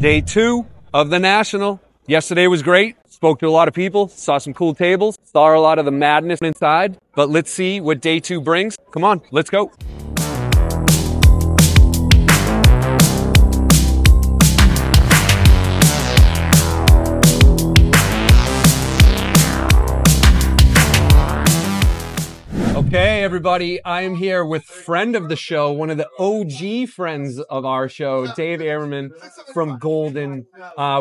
Day two of the National. Yesterday was great. Spoke to a lot of people, saw some cool tables, saw a lot of the madness inside, but let's see what day two brings. Come on, let's go. Hey everybody, I am here with friend of the show, one of the OG friends of our show, Dave Airman from Goldin.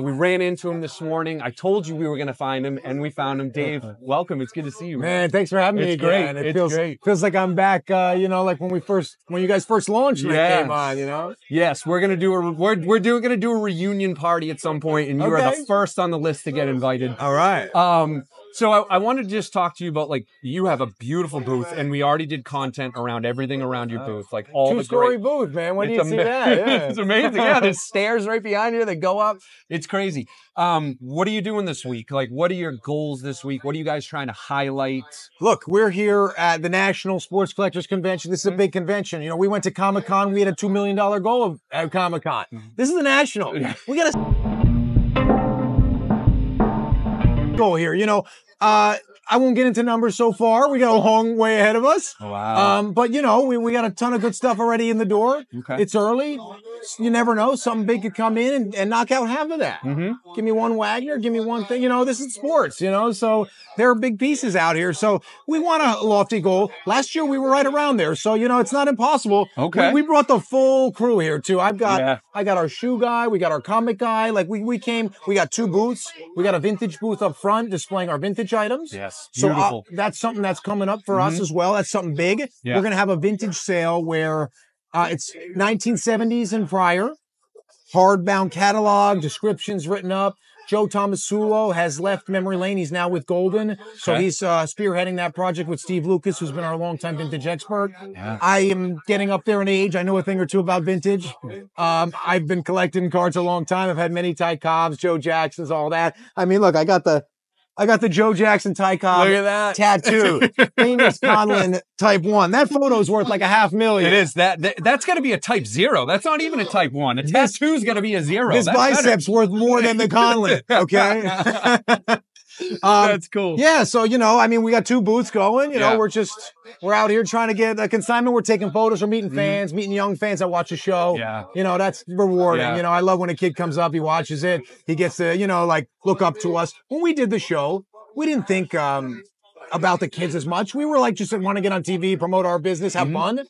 We ran into him this morning. I told you we were going to find him, and we found him. Dave, welcome. It's good to see you. Man, thanks for having me again. Great. It feels like I'm back, you know, like when you guys first launched and I came on, you know? Yes, we're going to do a, we're going to do a reunion party at some point, and you are the first on the list to get invited. All right. So I wanted to just talk to you about, like, you have a beautiful booth, and we already did content around everything around your booth, like all the story booth, man. When do you see that? Yeah. It's amazing. Yeah, there's stairs right behind you that go up. It's crazy. What are you doing this week? Like, what are your goals this week? What are you guys trying to highlight? Look, we're here at the National Sports Collectors Convention. This is a big convention. You know, we went to Comic-Con. We had a $2 million goal at Comic-Con. This is the National. We got to... goal here, you know, I won't get into numbers so far. We got a long way ahead of us. Wow. But you know, we got a ton of good stuff already in the door. Okay. It's early. You never know. Something big could come in and knock out half of that. Mm-hmm. Give me one Wagner. Give me one thing. You know, this is sports, you know, so there are big pieces out here. So we want a lofty goal. Last year we were right around there. So, you know, it's not impossible. Okay. We brought the full crew here too. I got our shoe guy. We got our comic guy. Like we got two booths. We got a vintage booth up front displaying our vintage items. Yes. So that's something that's coming up for us as well. That's something big. Yeah. We're going to have a vintage sale where it's 1970s and prior, hardbound catalog, descriptions written up. Joe Sulo has left Memory Lane. He's now with Goldin. So he's spearheading that project with Steve Lucas, who's been our longtime vintage expert. Yeah. I am getting up there in age. I know a thing or two about vintage. I've been collecting cards a long time. I've had many Ty Cobbs, Joe Jacksons, all that. I mean, look, I got the Joe Jackson Ty Cobb tattoo, famous Conlon type 1. That photo's worth like $500,000. It is. That's got to be a type 0. That's not even a type 1. A tattoo's got to be a 0. This bicep's worth more than the Conlon, okay? That's cool. Yeah, so, you know, I mean, we got two booths going. You know, we're out here trying to get a consignment. We're taking photos. We're meeting fans, meeting young fans that watch the show. Yeah. You know, that's rewarding. Yeah. You know, I love when a kid comes up, he watches it. He gets to, you know, like, look up to us. When we did the show, we didn't think about the kids as much. We were like, just want to get on TV, promote our business, have fun.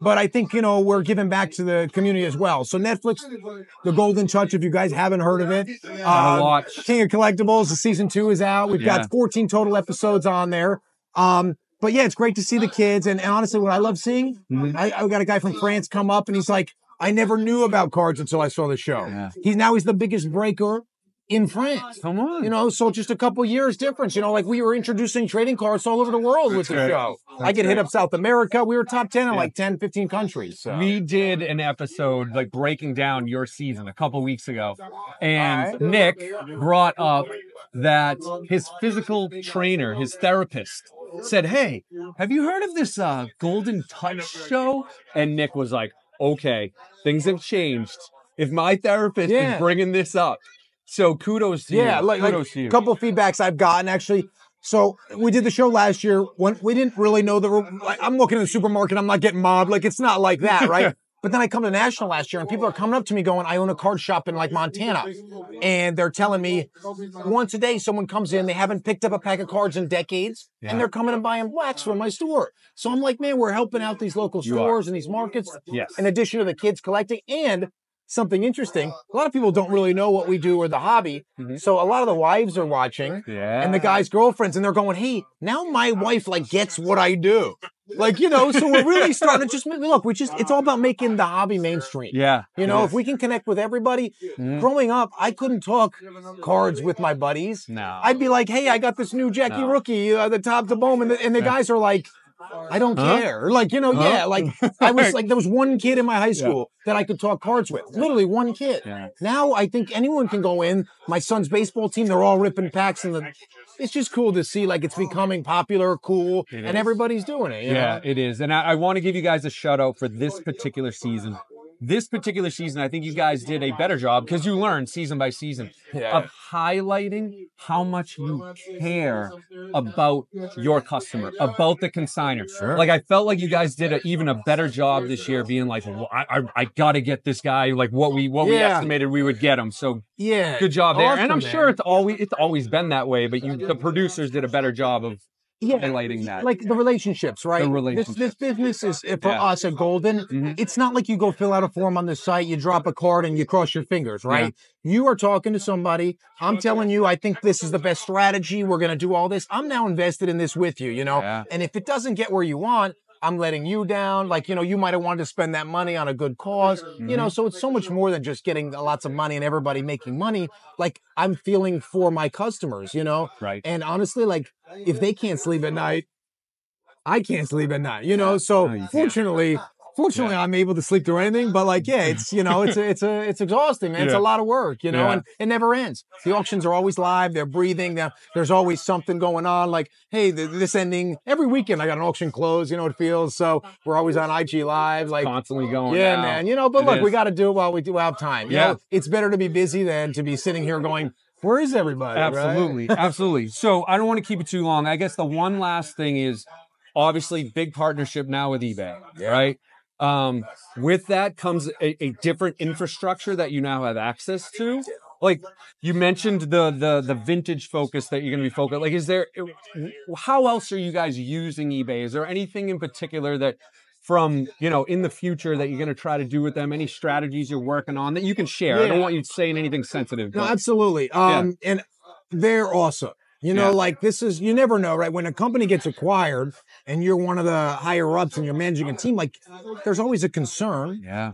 But I think, you know, we're giving back to the community as well. So Netflix, the Goldin Touch, if you guys haven't heard of it, King of Collectibles, the season 2 is out. We've got 14 total episodes on there. But yeah, it's great to see the kids. And honestly, what I love seeing, I got a guy from France come up and he's like, I never knew about cards until I saw the show. Yeah. Now he's the biggest breaker in France. Come on. You know, so just a couple years difference. You know, like we were introducing trading cards all over the world with the show. I could hit up South America. We were top 10 in like 10, 15 countries. So. We did an episode like breaking down your season a couple weeks ago. And Nick brought up that his physical trainer, his therapist, said, hey, have you heard of this Goldin Touch show? And Nick was like, okay, things have changed. If my therapist is bringing this up, so kudos to you. Yeah, like a couple of feedbacks I've gotten, actually. So we did the show last year. When we didn't really know I'm looking in the supermarket. I'm not getting mobbed. Like, it's not like that, right? But then I come to National last year, and people are coming up to me going, I own a card shop in, like, Montana. And they're telling me once a day someone comes in, they haven't picked up a pack of cards in decades, and they're coming and buying blacks from my store. So I'm like, man, we're helping out these local stores and these markets, in addition to the kids collecting. And something interesting, a lot of people don't really know what we do or the hobby, so a lot of the wives are watching, and the guys' girlfriends, and they're going, hey, now my wife, like, gets what I do. Like, you know, so we're really starting to just, look, it's all about making the hobby mainstream. Yeah. You know, if we can connect with everybody. Growing up, I couldn't talk cards with my buddies. No. I'd be like, hey, I got this new Jackie rookie, the top to Bowman, and the guys are like, I don't care. Like, you know, like I was like, there was one kid in my high school that I could talk cards with. Literally one kid. Yeah. Now I think anyone can go in. My son's baseball team, they're all ripping packs. It's just cool to see, like, it's becoming popular, cool, and everybody's doing it. You know? It is. And I want to give you guys a shout out for this particular season. This particular season, I think you guys did a better job because you learned season by season of highlighting how much you care about your customer, about the consignor. Sure. Like, I felt like you guys did even a better job this year being like, well, I got to get this guy, like what we estimated we would get him. So yeah, good job there. Awesome, and I'm sure it's always been that way, but the producers did a better job of highlighting that. Like the relationships, right? The relationships. This business is, for us at Goldin, it's not like you go fill out a form on the site, you drop a card, and you cross your fingers, right? Yeah. You are talking to somebody. I'm telling you, I think this is the best strategy. We're going to do all this. I'm now invested in this with you, you know? Yeah. And if it doesn't get where you want, I'm letting you down. Like, you know, you might have wanted to spend that money on a good cause, you know, so it's so much more than just getting lots of money and everybody making money. Like, I'm feeling for my customers, you know? Right. And honestly, like, if they can't sleep at night, I can't sleep at night, you know? So fortunately, I'm able to sleep through anything, but like, yeah, it's, you know, it's exhausting, man. Yeah. It's a lot of work, you know, and it never ends. The auctions are always live. They're breathing. There's always something going on. Like, hey, this ending every weekend, I got an auction close, you know, it feels. So we're always on IG Live, like constantly going. Yeah, out. Man. You know, but look, we got to do it while we do have time. You know, it's better to be busy than to be sitting here going, where is everybody? Absolutely. Right? Absolutely. So I don't want to keep it too long. I guess the one last thing is obviously big partnership now with eBay, right? With that comes a different infrastructure that you now have access to. Like you mentioned the vintage focus that you're going to be focused. Like, is there, how else are you guys using eBay? Is there anything in particular that from, you know, in the future that you're going to try to do with them? Any strategies you're working on that you can share? Yeah. I don't want you saying anything sensitive. No, absolutely. And they're awesome. You know, like this is, you never know, right? When a company gets acquired and you're one of the higher ups and you're managing a team, like there's always a concern. Yeah.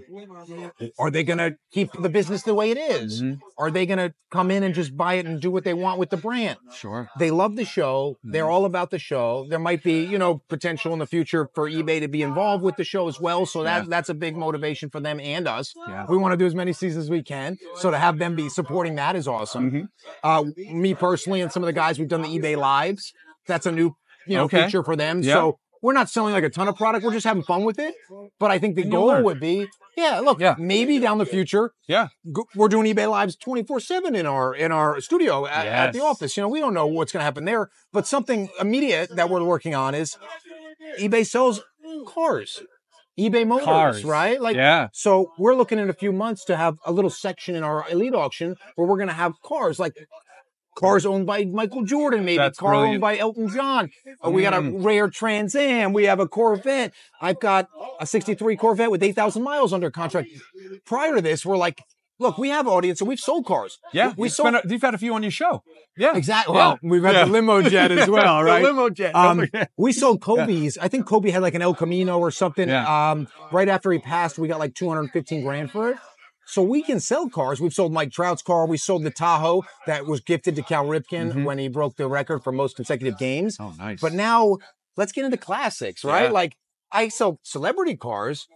Are they going to keep the business the way it is? Are they going to come in and just buy it and do what they want with the brand? Sure. They love the show. They're all about the show. There might be, you know, potential in the future for eBay to be involved with the show as well. So that's a big motivation for them and us. Yeah. We want to do as many seasons as we can. So to have them be supporting that is awesome. Me personally and some of the guys, we've done the eBay Lives. That's a new, you know, feature for them. Yep. So we're not selling like a ton of product. We're just having fun with it. But I think the goal would be, maybe down the future, we're doing eBay Lives 24/7 in our studio at the office. You know, we don't know what's going to happen there. But something immediate that we're working on is eBay sells cars. eBay Motors, right? Like, so we're looking in a few months to have a little section in our elite auction where we're going to have cars, like cars owned by Michael Jordan, maybe. That's car brilliant. Owned by Elton John. We got a rare Trans Am. We have a Corvette. I've got a 63 Corvette with 8,000 miles under contract. Prior to this, we're like, look, we have audience and we've sold cars. Yeah. You've had a few on your show. Yeah. Exactly. Yeah. Well, we've had the limo jet as well, right? The limo jet. We sold Kobe's. I think Kobe had like an El Camino or something. Yeah. Right after he passed, we got like 215 grand for it. So we can sell cars. We've sold Mike Trout's car. We sold the Tahoe that was gifted to Cal Ripken when he broke the record for most consecutive games. Oh, nice. But now let's get into classics, right? Yeah. Like I sell celebrity cars.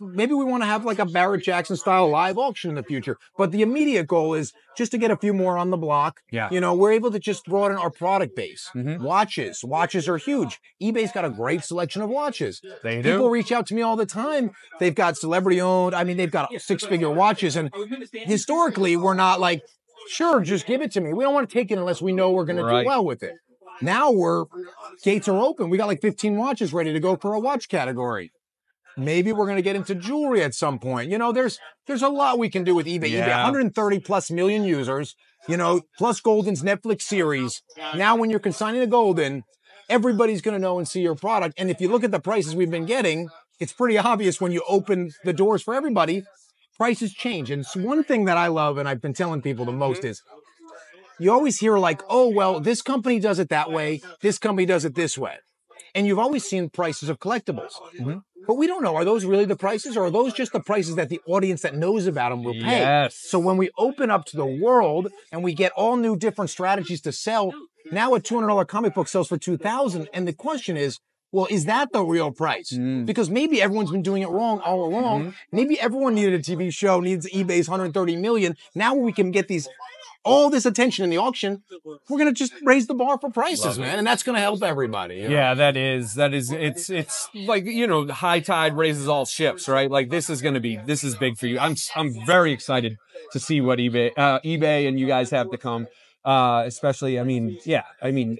Maybe we want to have like a Barrett Jackson style live auction in the future. But the immediate goal is just to get a few more on the block. Yeah. You know, we're able to just broaden our product base. Watches. Watches are huge. eBay's got a great selection of watches. They do. People reach out to me all the time. They've got celebrity owned. I mean, they've got 6-figure watches. And historically, we're not like, sure, just give it to me. We don't want to take it unless we know we're going to do well with it. Now gates are open. We got like 15 watches ready to go for a watch category. Maybe we're going to get into jewelry at some point. You know, there's a lot we can do with eBay. Yeah. eBay, 130 plus million users, you know, plus Goldin's Netflix series. Now when you're consigning to Goldin, everybody's going to know and see your product. And if you look at the prices we've been getting, it's pretty obvious when you open the doors for everybody, prices change. And it's one thing that I love and I've been telling people the most is, you always hear like, oh, well, this company does it that way. This company does it this way. And you've always seen prices of collectibles. But we don't know, are those really the prices or are those just the prices that the audience that knows about them will pay? Yes. So when we open up to the world and we get all new different strategies to sell, now a $200 comic book sells for $2,000. And the question is, well, is that the real price? Because maybe everyone's been doing it wrong all along. Maybe everyone needed a TV show, needs eBay's 130 million. Now we can get these all this attention in the auction, we're going to just raise the bar for prices, man. And that's going to help everybody. You know? Yeah, that is, it's like, you know, high tide raises all ships, right? Like this is big for you. I'm very excited to see what eBay and you guys have to come. Especially, I mean, yeah, I mean,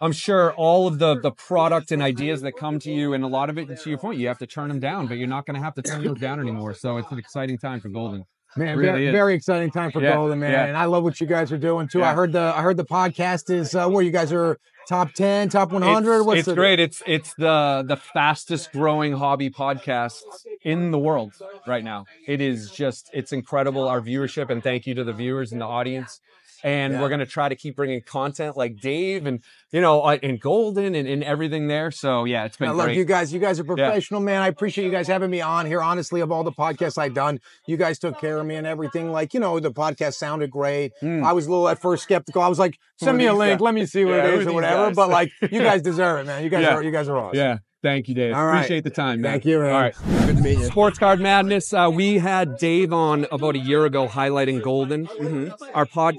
I'm sure all of the product and ideas that come to you, and a lot of it, to your point, you have to turn them down, but you're not going to have to turn those down anymore. So it's an exciting time for Goldin. Man, very exciting time for Goldin, man. Yeah. And I love what you guys are doing too. Yeah. I heard the podcast is where you guys are top 10, top 100. It's great. It's the fastest growing hobby podcast in the world right now. It is just, it's incredible, our viewership, and thank you to the viewers and the audience. And we're going to try to keep bringing content like Dave and, you know, and Goldin and everything there. So, yeah, it's been great. I love you guys. You guys are professional, man. I appreciate you guys having me on here. Honestly, of all the podcasts I've done, you guys took care of me and everything. Like, you know, the podcast sounded great. I was a little at first skeptical. I was like, send me a link. Let me see what it is or whatever. Guys. But, like, you guys deserve it, man. You guys are awesome. Yeah. Thank you, Dave. All right. Appreciate the time, man. Thank you, man. All right. Good to meet you. Sports Card Madness. We had Dave on about a year ago highlighting Goldin.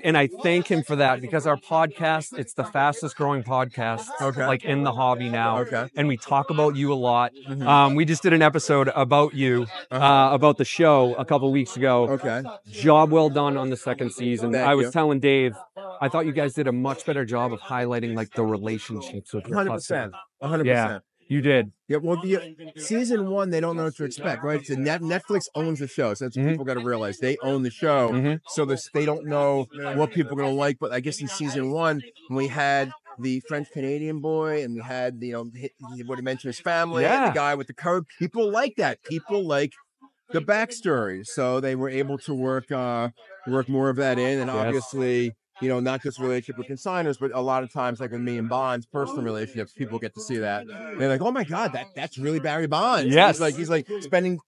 And I thank him for that because our podcast, it's the fastest growing podcast like in the hobby now. Okay. And we talk about you a lot. We just did an episode about you, about the show a couple weeks ago. Okay. Job well done on the second season. I was telling Dave, I thought you guys did a much better job of highlighting like the relationships with your 100%. 100%. Yeah. You did. Yeah, well, season one, they don't know what to expect, right? So Netflix owns the show. So that's what people got to realize. They own the show. So they don't know what people are going to like. But I guess in season one, we had the French-Canadian boy and we had, you know, what he mentioned, his family, the guy with the curb. People like that. People like the backstory. So they were able to work more of that in. And obviously, you know, not just relationship with consignors, but a lot of times, like with me and Bonds, personal relationships, people get to see that. And they're like, oh my God, that's really Barry Bonds. Yes. He's like spending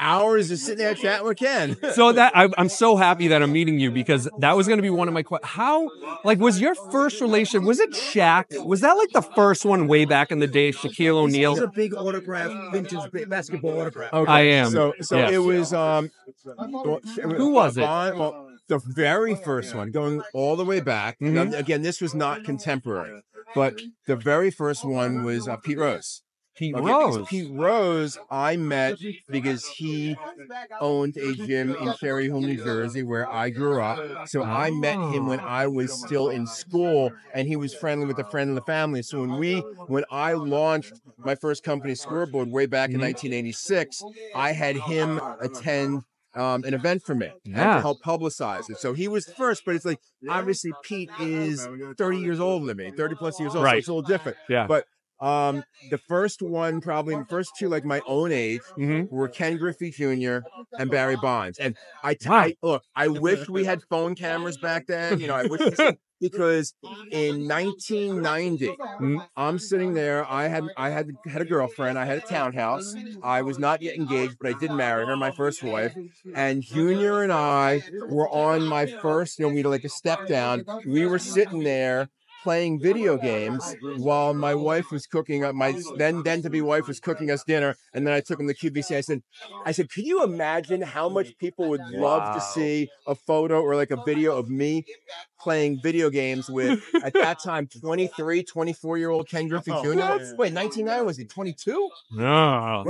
hours just sitting there chatting with Ken. So that, I'm so happy that I'm meeting you because that was going to be one of my questions. How, like, was your first relationship, was it Shaq? Was that like the first one way back in the day, Shaquille O'Neal? It was a big autograph, vintage basketball autograph. Okay. I am. So it was, who was it? Well, the very first one, going all the way back. Now, again, this was not contemporary, but the very first one was Pete Rose. Pete Rose, I met because he owned a gym in Cherry Hill, New Jersey, where I grew up. So I met him when I was still in school, and he was friendly with a friend of the family. So when I launched my first company, Scoreboard, way back in 1986, I had him attend an event for me to help publicize it. So he was the first, but it's like, obviously Pete is 30 years older than me, 30 plus years old, so it's a little different. Yeah. But the first one, probably the first two, like my own age, were Ken Griffey Jr. and Barry Bonds. And I wish we had phone cameras back then. You know, I wish we had, because in 1990, I'm sitting there. I had a girlfriend. I had a townhouse. I was not yet engaged, but I did marry her, my first wife. And Junior and I were on my first, you know, we did like a step down. We were sitting there playing video games while my wife was cooking up my then to be wife was cooking us dinner, and then I took him to QVC. I said, could you imagine how much people would love to see a photo or like a video of me playing video games with at that time 23, 24-year-old Ken Griffey Jr. Wait, 1990 was he? 22? No.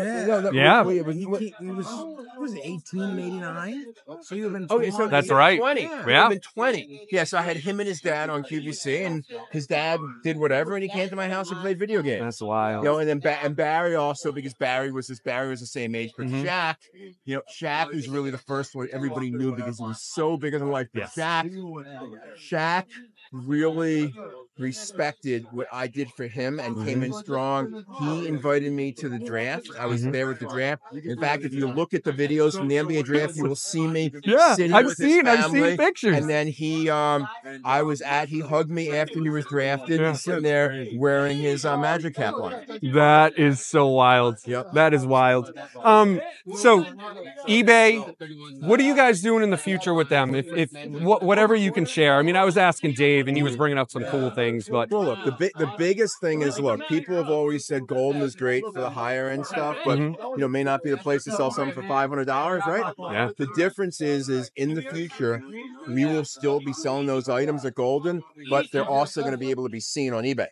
He was 18 maybe 9. So you have been 20. So that's right. 20. Yeah. Been 20. Yeah. So I had him and his dad on QVC, and his dad did whatever, and he came to my house and played video games. That's wild. You know, and then Barry also, because Barry was the same age, but Shaq, you know, Shaq was really the first one everybody knew because he was so bigger than life. But Shaq really respected what I did for him and came in strong. He invited me to the draft. I was there with the draft. In fact, if you look at the videos from the NBA draft, you will see me. Yeah, I've seen pictures. And then he, he hugged me after he was drafted. Yeah. He's sitting there wearing his Magic cap on. That is so wild. Yep. That is wild. So eBay, what are you guys doing in the future with them? If whatever you can share. I mean, I was asking Dave, and he was bringing up some cool things. things. But well, look, the biggest thing is, look, people have always said Goldin is great for the higher end stuff, but you know, may not be the place to sell something for $500, right? Yeah. The difference is in the future, we will still be selling those items at Goldin, but they're also going to be able to be seen on eBay.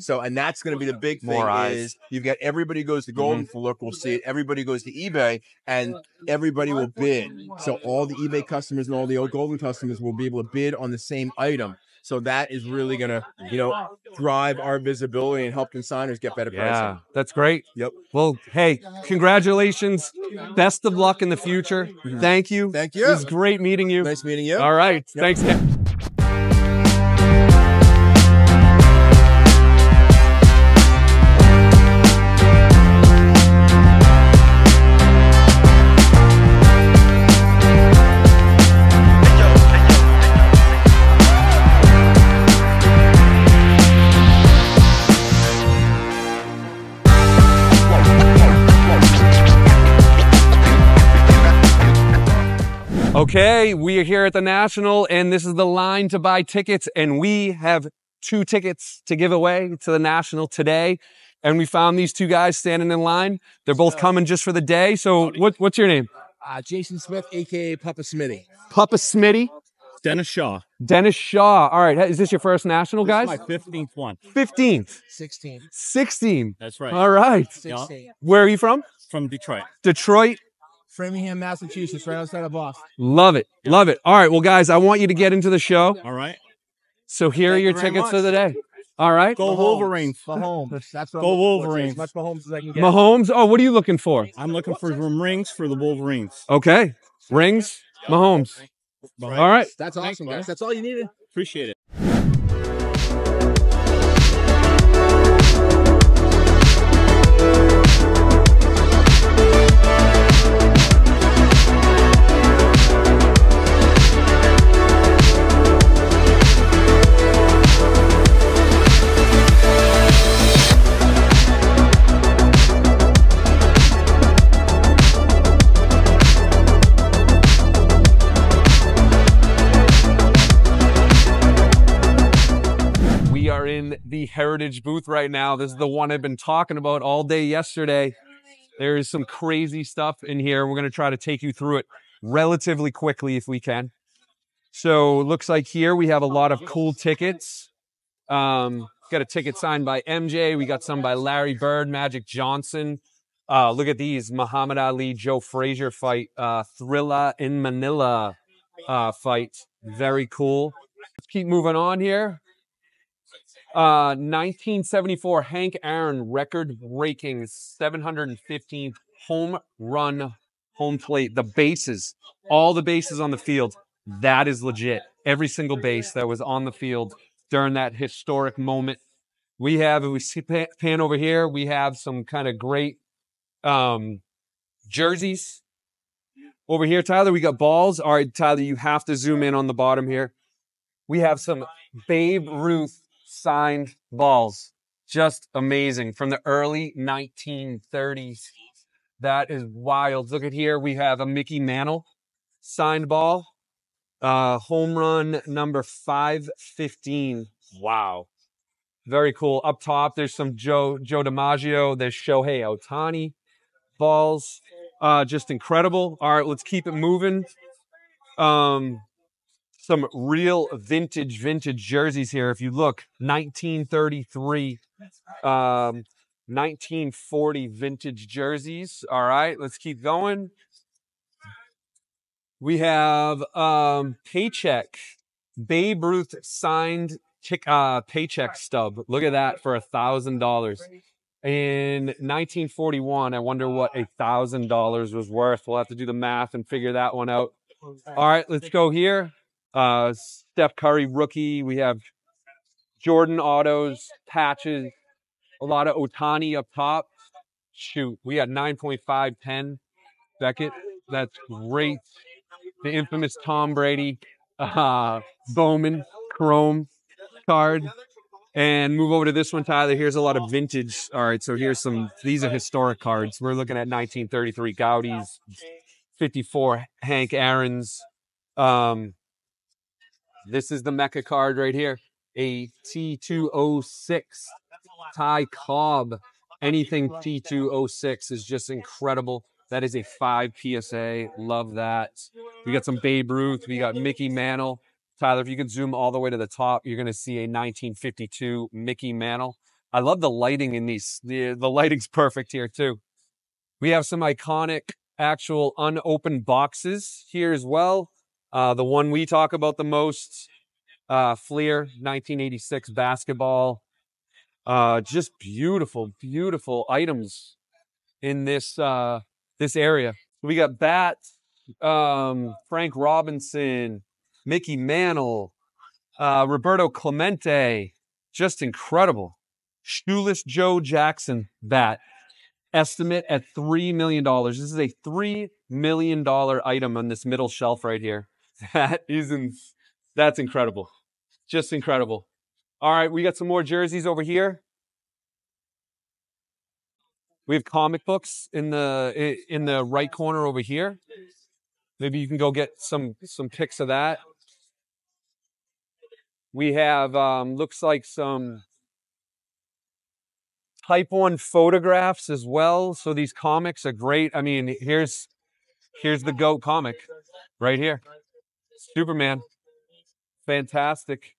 So, and that's going to be the big thing. Is you've got everybody goes to Goldin for look, we'll see it. Everybody goes to eBay, and everybody will bid. So all the eBay customers and all the old Goldin customers will be able to bid on the same item. So that is really going to, you know, drive our visibility and help consigners get better pricing. Yeah, that's great. Yep. Well, hey, congratulations. Best of luck in the future. Thank you. Thank you. It was great meeting you. Nice meeting you. All right. Yep. Thanks. Okay, we are here at the National, and this is the line to buy tickets, and we have 2 tickets to give away to the National today. And we found these 2 guys standing in line. They're both coming just for the day. So what's your name? Jason Smith, a.k.a. Papa Smitty. Papa Smitty? Dennis Shaw. Dennis Shaw. All right. Is this your first National, guys? This is my 15th one. 15th. 16. 16. That's right. All right. 16. Where are you from? From Detroit. Detroit. Framingham, Massachusetts, right outside of Boston. Love it. Love it. All right. Well, guys, I want you to get into the show. All right. So here are your tickets for the day. All right. Go Wolverines. Mahomes. That's what Go Wolverines. As much Mahomes as I can get. Mahomes. Oh, what are you looking for? I'm looking for rings for the Wolverines. Okay. Rings. Mahomes. All right. That's awesome, guys. That's all you needed. Appreciate it. The Heritage booth right now. This is the one I've been talking about all day yesterday. There is some crazy stuff in here. We're going to try to take you through it relatively quickly if we can. So looks like here we have a lot of cool tickets. Got a ticket signed by MJ. We got some by Larry Bird, Magic Johnson. Look at these. Muhammad Ali, Joe Frazier fight. Thrilla in Manila fight. Very cool. Let's keep moving on here. 1974 Hank Aaron record-breaking 715th home run home plate. The bases, all the bases on the field, that is legit. Every single base that was on the field during that historic moment. We have, if we see, pan over here, we have some kind of great jerseys. Over here, Tyler, we got balls. All right, Tyler, you have to zoom in on the bottom here. We have some Babe Ruth signed balls. Just amazing. From the early 1930s. That is wild. Look at here. We have a Mickey Mantle signed ball. Home run number 515. Wow. Very cool. Up top, there's some Joe DiMaggio. There's Shohei Ohtani balls. Just incredible. All right, let's keep it moving. Some real vintage jerseys here. If you look, 1933, 1940 vintage jerseys. All right, let's keep going. We have paycheck. Babe Ruth signed paycheck stub. Look at that for $1,000. In 1941, I wonder what $1,000 was worth. We'll have to do the math and figure that one out. All right, let's go here. Steph Curry rookie. We have Jordan autos, patches, a lot of Ohtani up top. Shoot, we got 9.5 Penn Beckett. That's great. The infamous Tom Brady, Bowman, Chrome card. And move over to this one, Tyler. Here's a lot of vintage. All right, so here's some, these are historic cards. We're looking at 1933 Gaudis, 54 Hank Aaron's. This is the Mecca card right here. a T206 Ty Cobb. Anything T206 is just incredible. That is a 5 PSA. Love that. We got some Babe Ruth. We got Mickey Mantle. Tyler, if you could zoom all the way to the top, you're going to see a 1952 Mickey Mantle. I love the lighting in these. The lighting's perfect here, too. We have some iconic, actual unopened boxes here as well. The one we talk about the most, Fleer, 1986 basketball. Just beautiful, beautiful items in this this area. We got Bat, Frank Robinson, Mickey Mantle, Roberto Clemente. Just incredible. Shoeless Joe Jackson bat. Estimate at $3 million. This is a $3 million item on this middle shelf right here. That's incredible. Just incredible. All right, we got some more jerseys over here. We have comic books in the right corner over here. Maybe you can go get some pics of that. We have, looks like some Type 1 photographs as well. So these comics are great. I mean, here's the GOAT comic right here. Superman. Fantastic.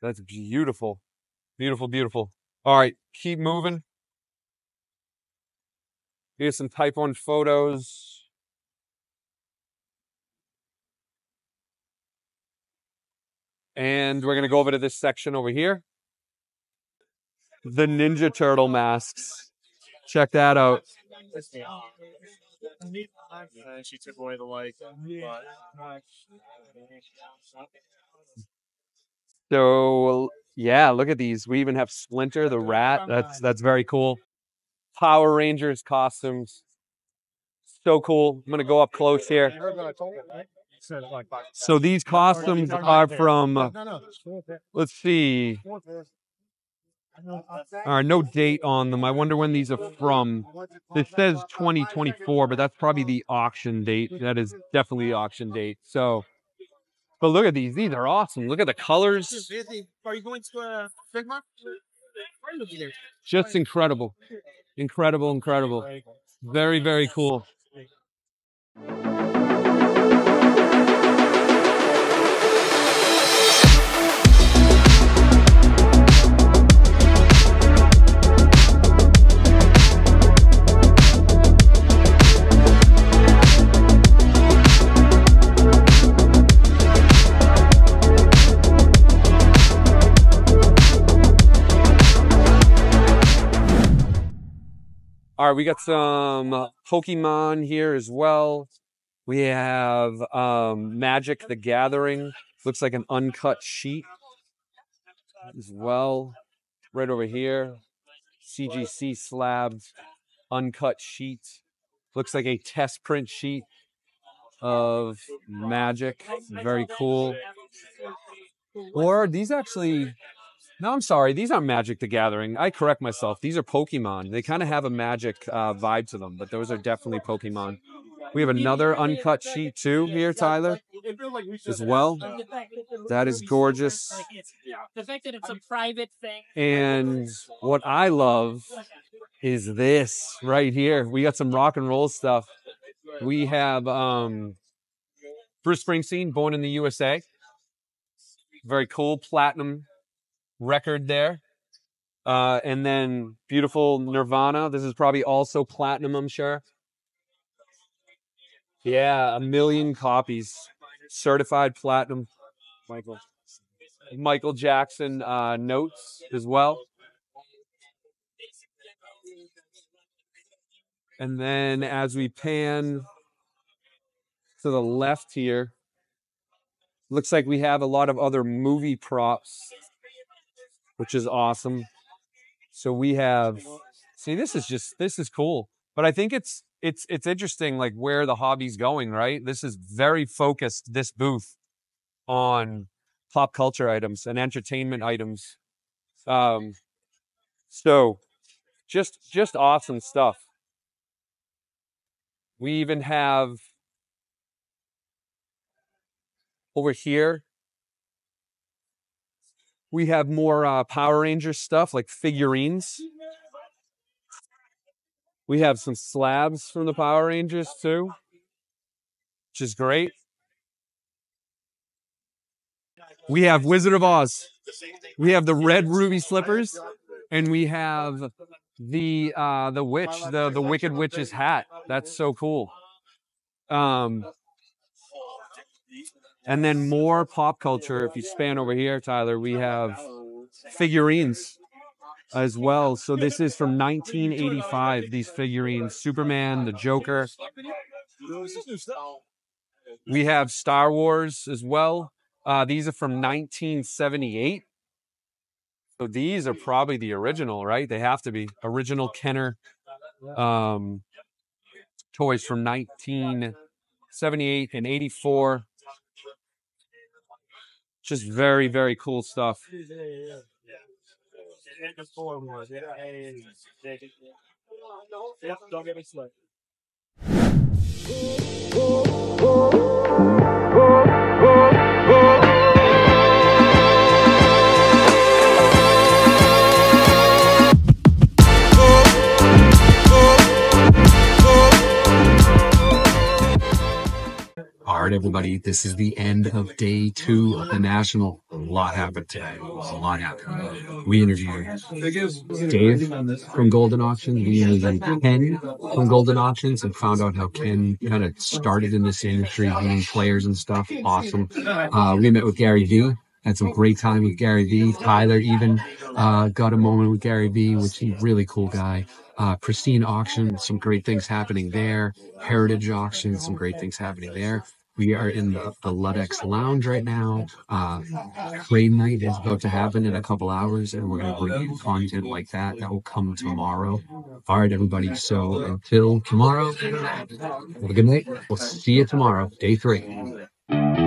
That's beautiful. Beautiful, beautiful. All right, keep moving. Here's some Type 1 photos. And we're going to go over to this section over here. The Ninja Turtle masks. Check that out. She took away the light. So yeah, look at these. We even have Splinter the rat. That's very cool. Power Rangers costumes. So cool. I'm gonna go up close here. So these costumes are from. Let's see. All right, no date on them. I wonder when these are from. It says 2024, but that's probably the auction date. That is definitely auction date. So, but look at these. These are awesome. Look at the colors. Are you going to Figma? Just incredible. Incredible, incredible. Very, very cool. All right, we got some Pokemon here as well. We have Magic the Gathering. Looks like an uncut sheet as well. Right over here, CGC slabs, uncut sheet. Looks like a test print sheet of Magic. Very cool. Or these actually... No, I'm sorry. These aren't Magic the Gathering. I correct myself. These are Pokemon. They kind of have a Magic vibe to them, but those are definitely Pokemon. We have another uncut sheet too here, Tyler, as well. That is gorgeous. The fact that it's a private thing. And what I love is this right here. We got some rock and roll stuff. We have Bruce Springsteen, Born in the USA. Very cool platinum record there, and then beautiful Nirvana. This is probably also platinum, I'm sure. Yeah, 1 million copies, certified platinum. Michael Jackson notes as well, and then as we pan to the left here, looks like we have a lot of other movie props, which is awesome. So we have, see, this is cool. But I think it's interesting, like where the hobby's going, right? This is very focused, this booth, on pop culture items and entertainment items. So just awesome stuff. We even have over here, We have more Power Rangers stuff, like figurines. We have some slabs from the Power Rangers, too, which is great. We have Wizard of Oz. We have the red ruby slippers, and we have the witch, the Wicked Witch's hat. That's so cool. And then more pop culture. If you span over here, Tyler, we have figurines as well. So this is from 1985, these figurines. Superman, the Joker. We have Star Wars as well. These are from 1978. So these are probably the original, right? They have to be. Original Kenner toys from 1978 and 84. Just very, very cool stuff. Don't get me started. All right, everybody, this is the end of day 2 of the National. A lot happened today. We interviewed Dave from Goldin Auctions. We interviewed Ken from Goldin Auctions and found out how Ken kind of started in this industry, being players and stuff. Awesome. We met with Gary Vee. Had some great time with Gary Vee. Tyler even got a moment with Gary Vee, which is a really cool guy. Pristine Auction, some great things happening there. Heritage Auction, some great things happening there. We are in the Ludex Lounge right now. Trade night is about to happen in a couple hours, and we're going to bring you content like that. That will come tomorrow. All right, everybody. So until tomorrow, have a good night. We'll see you tomorrow, day 3.